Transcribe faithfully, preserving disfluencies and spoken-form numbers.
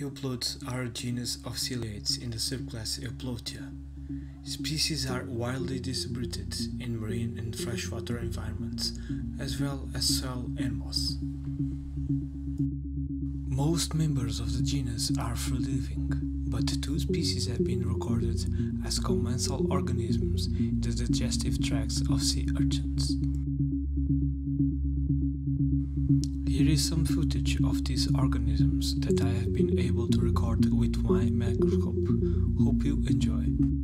Euplotes are a genus of ciliates in the subclass Euplotia. Species are widely distributed in marine and freshwater environments, as well as soil and moss. Most members of the genus are free-living, but two species have been recorded as commensal organisms in the digestive tracts of sea urchins. Here is some footage of these organisms that I have been able to record with my microscope. Hope you enjoy.